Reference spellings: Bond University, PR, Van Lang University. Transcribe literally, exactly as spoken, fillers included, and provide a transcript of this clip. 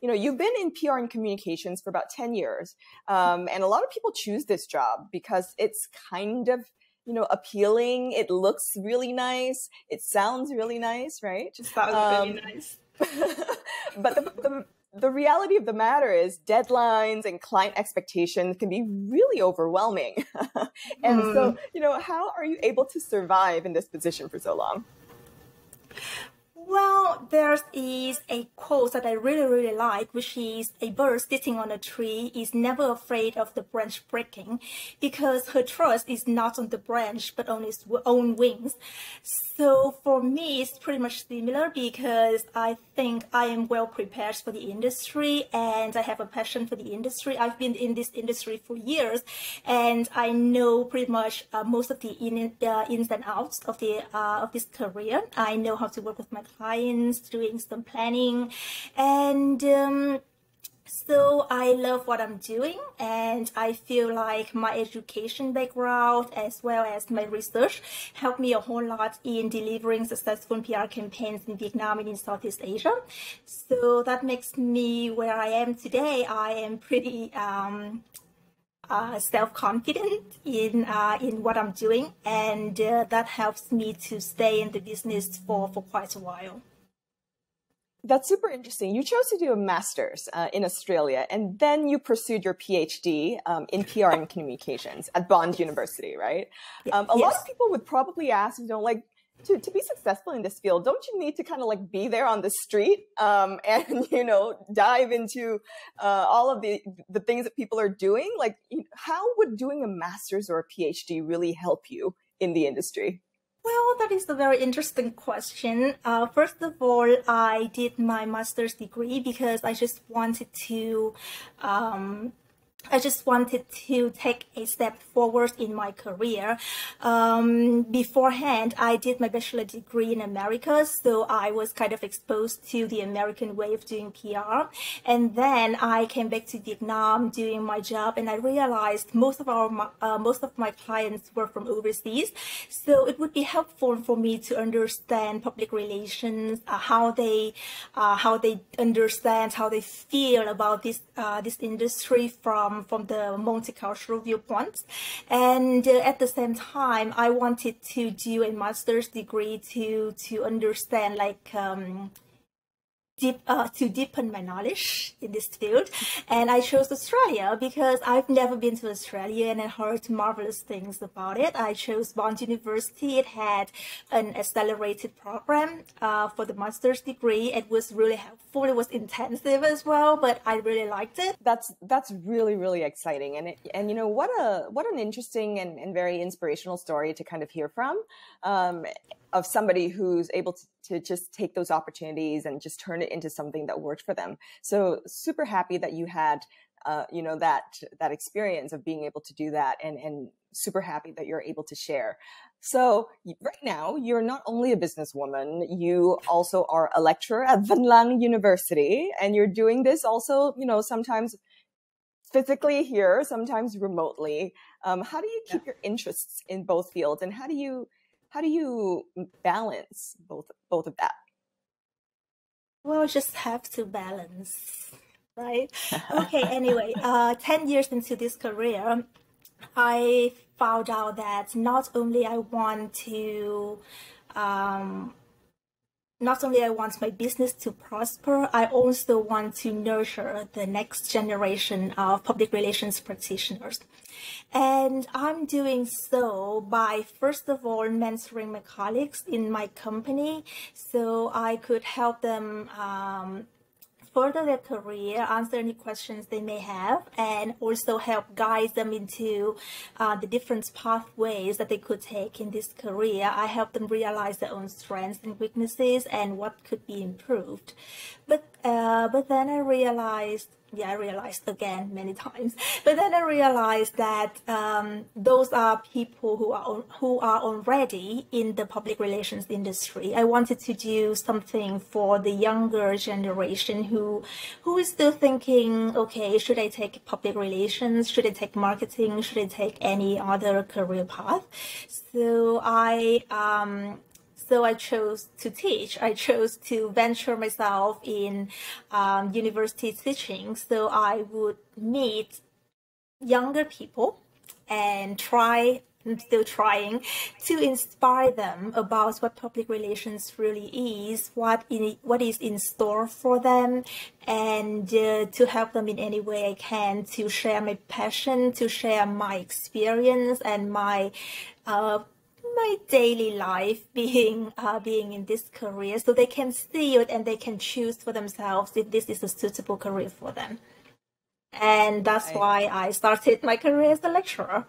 you know, you've been in P R and communications for about ten years. Um, and a lot of people choose this job because it's kind of, you know, appealing. It looks really nice. It sounds really nice, right? It sounds um, really nice. But the, the The reality of the matter is deadlines and client expectations can be really overwhelming. And mm. so, you know, how are you able to survive in this position for so long? Well, there is a quote that I really, really like, which is a bird sitting on a tree is never afraid of the branch breaking because her trust is not on the branch, but on its own wings. So for me, it's pretty much similar because I think I am well prepared for the industry and I have a passion for the industry. I've been in this industry for years and I know pretty much uh, most of the in, uh, ins and outs of, the, uh, of this career. I know how to work with my clients, doing some planning, and um, so I love what I'm doing, and I feel like my education background as well as my research helped me a whole lot in delivering successful P R campaigns in Vietnam and in Southeast Asia. So that makes me where I am today. I am pretty um, Uh, self-confident in uh, in what I'm doing, and uh, that helps me to stay in the business for for quite a while. That's super interesting. You chose to do a master's uh, in Australia, and then you pursued your PhD um, in P R and communications at Bond University, right? Um, a yes. lot of people would probably ask, you know, like, To, to be successful in this field, don't you need to kind of like be there on the street um, and, you know, dive into uh, all of the, the things that people are doing? Like, how would doing a master's or a PhD really help you in the industry? Well, that is a very interesting question. Uh, first of all, I did my master's degree because I just wanted to... Um, I just wanted to take a step forward in my career. Um, beforehand, I did my bachelor degree in America, so I was kind of exposed to the American way of doing P R. And then I came back to Vietnam doing my job, and I realized most of our uh, most of my clients were from overseas, so it would be helpful for me to understand public relations, uh, how they uh, how they understand, how they feel about this uh, this industry from. from the multicultural viewpoint. And uh, at the same time, I wanted to do a master's degree to to understand like um, deep uh, to deepen my knowledge in this field. And I chose Australia because I've never been to Australia and I heard marvelous things about it. I chose Bond University. It had an accelerated program uh, for the master's degree. It was really helpful. It was intensive as well, but I really liked it. That's that's really, really exciting. And it, and you know, what a what an interesting and, and very inspirational story to kind of hear from. Um, of somebody who's able to, to just take those opportunities and just turn it into something that worked for them. So super happy that you had, uh, you know, that, that experience of being able to do that, and, and super happy that you're able to share. So right now, you're not only a businesswoman, you also are a lecturer at Van Lang University, and you're doing this also, you know, sometimes physically here, sometimes remotely. Um, how do you keep yeah. your interests in both fields, and how do you How do you balance both both of that? Well, just have to balance, right? Okay, anyway, uh, ten years into this career, I found out that not only I want to... Um, Not only I want my business to prosper, I also want to nurture the next generation of public relations practitioners. And I'm doing so by, first of all, mentoring my colleagues in my company so I could help them um, further their career, answer any questions they may have, and also help guide them into uh, the different pathways that they could take in this career. I help them realize their own strengths and weaknesses and what could be improved. But, uh, but then I realized, yeah, I realized again many times, but then I realized that um, those are people who are, who are already in the public relations industry. I wanted to do something for the younger generation who who is still thinking, okay, should I take public relations? Should I take marketing? Should I take any other career path? So I um, so I chose to teach. I chose to venture myself in um, university teaching. So I would meet younger people and try, I'm still trying, to inspire them about what public relations really is, what in, what is in store for them, and uh, to help them in any way I can, to share my passion, to share my experience and my uh, my daily life being uh, being in this career, so they can see it and they can choose for themselves if this is a suitable career for them. And that's why I started my career as a lecturer.